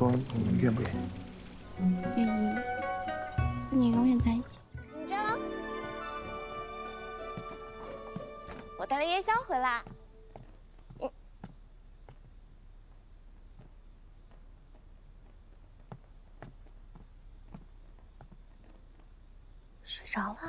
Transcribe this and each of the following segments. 说你们愿不愿意？愿意，和你永远在一起。你知道吗？我带了夜宵回来。我。睡着了。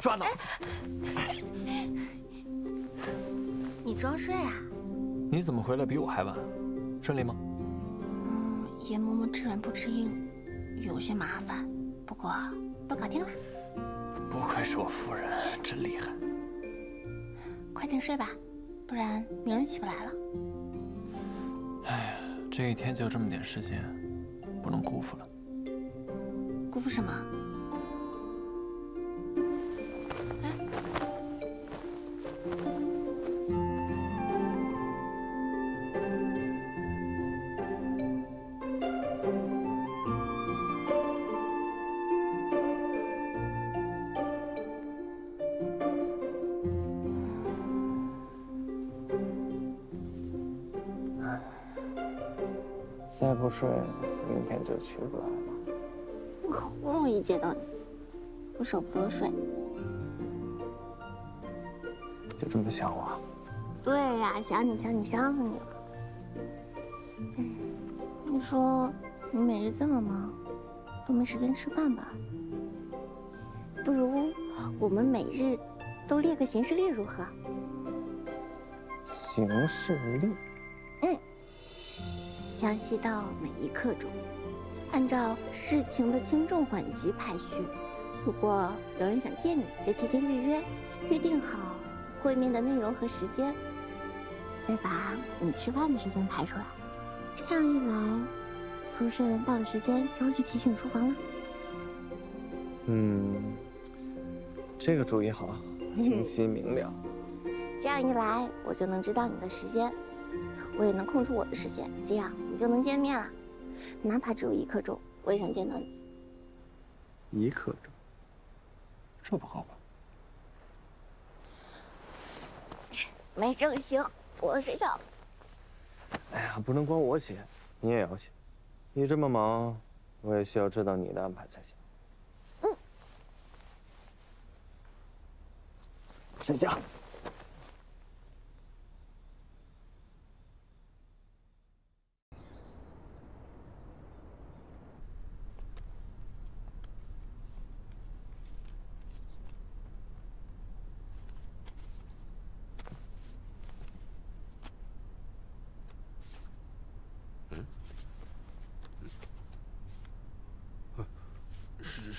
抓到！你装睡啊？你怎么回来比我还晚？顺利吗？嗯，阎嬷嬷知软不知硬，有些麻烦，不过都搞定了。不愧是我夫人，真厉害。快点睡吧，不然明儿起不来了。哎呀，这一天就这么点时间，不能辜负了。辜负什么？ 再不睡，明天就起不来了。我好不容易接到你，我舍不得睡。就这么想我？对呀，想死你了。嗯，你说你每日这么忙，都没时间吃饭吧？不如我们每日都列个行事历如何？行事历。 详细到每一刻钟，按照事情的轻重缓急排序。如果有人想见你，得提前预约，约定好会面的内容和时间，再把你吃饭的时间排出来。这样一来，苏慎到了时间就会去提醒厨房了。嗯，这个主意好，清晰明了。这样一来，我就能知道你的时间。 我也能空出我的时间，这样你就能见面了。哪怕只有一刻钟，我也想见到你。一刻钟，这不好吧？没正形，我谁想？哎呀，不能光我写，你也要写。你这么忙，我也需要知道你的安排才行。嗯。沈夏。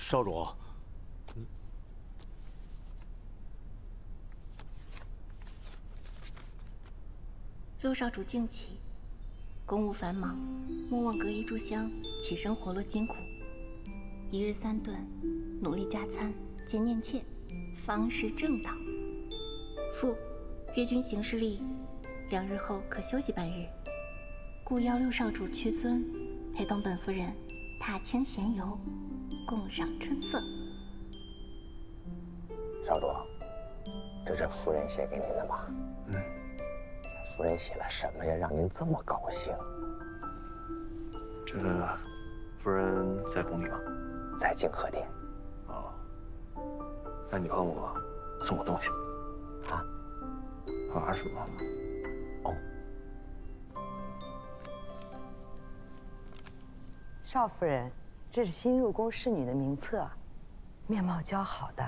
少主，陆少主静气，公务繁忙，莫忘隔衣著香，起身活络筋骨。一日三顿，努力加餐，节念妾，方是正道。父，约君行事历，两日后可休息半日，故邀六少主屈尊陪同本夫人踏青闲游。 共赏春色。少主，这是夫人写给您的吧？嗯。夫人写了什么呀？让您这么高兴？这夫人在宫里吗？在静和殿。哦。那你帮我送我东西。啊？啊什么？哦。少夫人。 这是新入宫侍女的名册，面貌姣好的，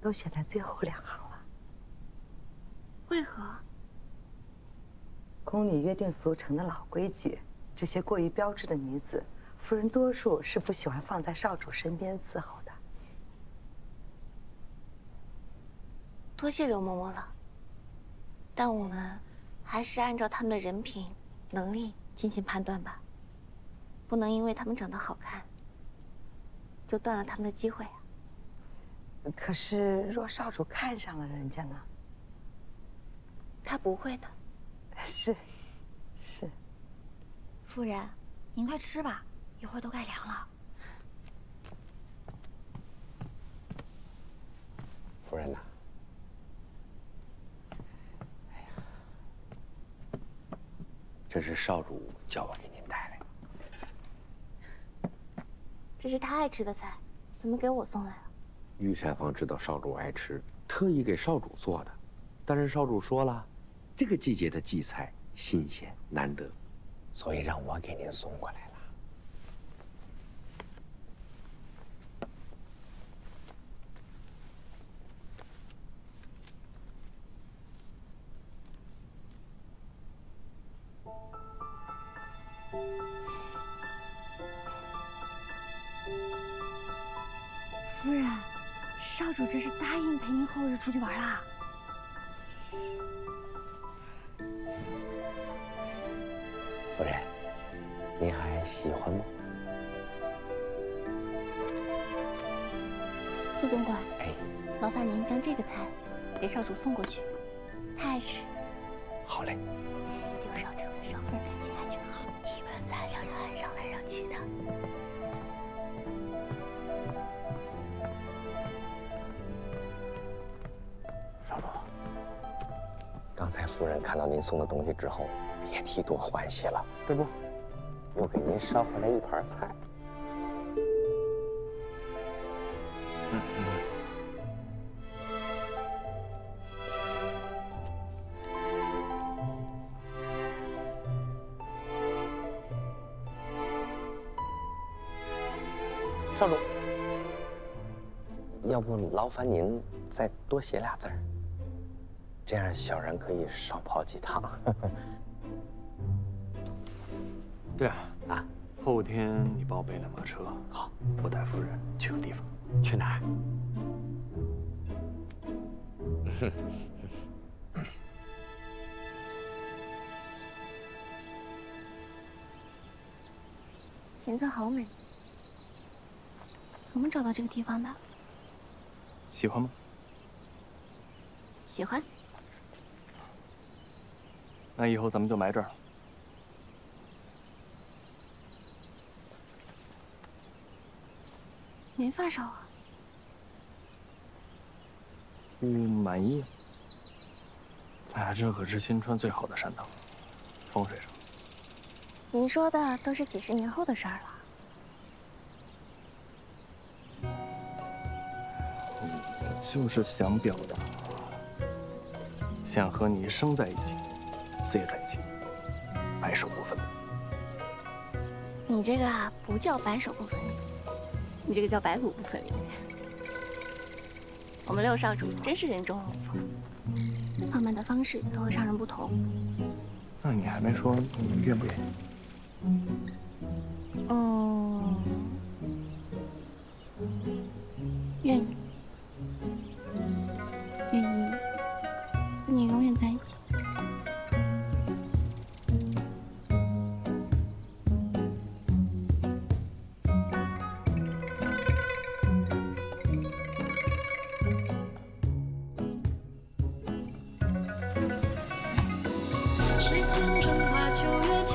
都写在最后两行了。为何？宫里约定俗成的老规矩，这些过于标致的女子，夫人多数是不喜欢放在少主身边伺候的。多谢刘嬷嬷了，但我们还是按照他们的人品、能力进行判断吧，不能因为他们长得好看。 就断了他们的机会啊！可是若少主看上了人家呢？他不会的。是。夫人，您快吃吧，一会儿都该凉了。夫人呐。 这是少主叫我给您带来的，这是他爱吃的菜，怎么给我送来了？御膳房知道少主爱吃，特意给少主做的。但是少主说了，这个季节的荠菜新鲜难得，所以让我给您送过来了。夫人，少主这是答应陪您后日出去玩啦。夫人，您还喜欢吗？苏总管，哎，劳烦您将这个菜给少主送过去，他爱吃。好嘞。刘少主跟少夫人感情还真好，一般菜让人爱上来让去的。 刚才夫人看到您送的东西之后，别提多欢喜了。这不，又给您捎回来一盘菜。少主，要不劳烦您再多写俩字儿。 这样小人可以少泡几趟。对啊，啊，后天你帮我备辆马车，好，我带夫人去个地方。去哪儿？景色好美，怎么找到这个地方的？喜欢吗？喜欢。 那以后咱们就埋这儿了。没发烧啊？满意。哎呀，这可是新川最好的山塘，风水上。您说的都是几十年后的事儿了。我就是想表达，想和你一生在一起。 死也在一起，白首不分离。你这个啊，不叫白首不分离，你这个叫白骨不分离。我们六少主真是人中龙凤，浪漫的方式都和常人不同。那你还没说你愿不愿意？嗯，愿意，愿意和你永远在一起。 时间转化秋月。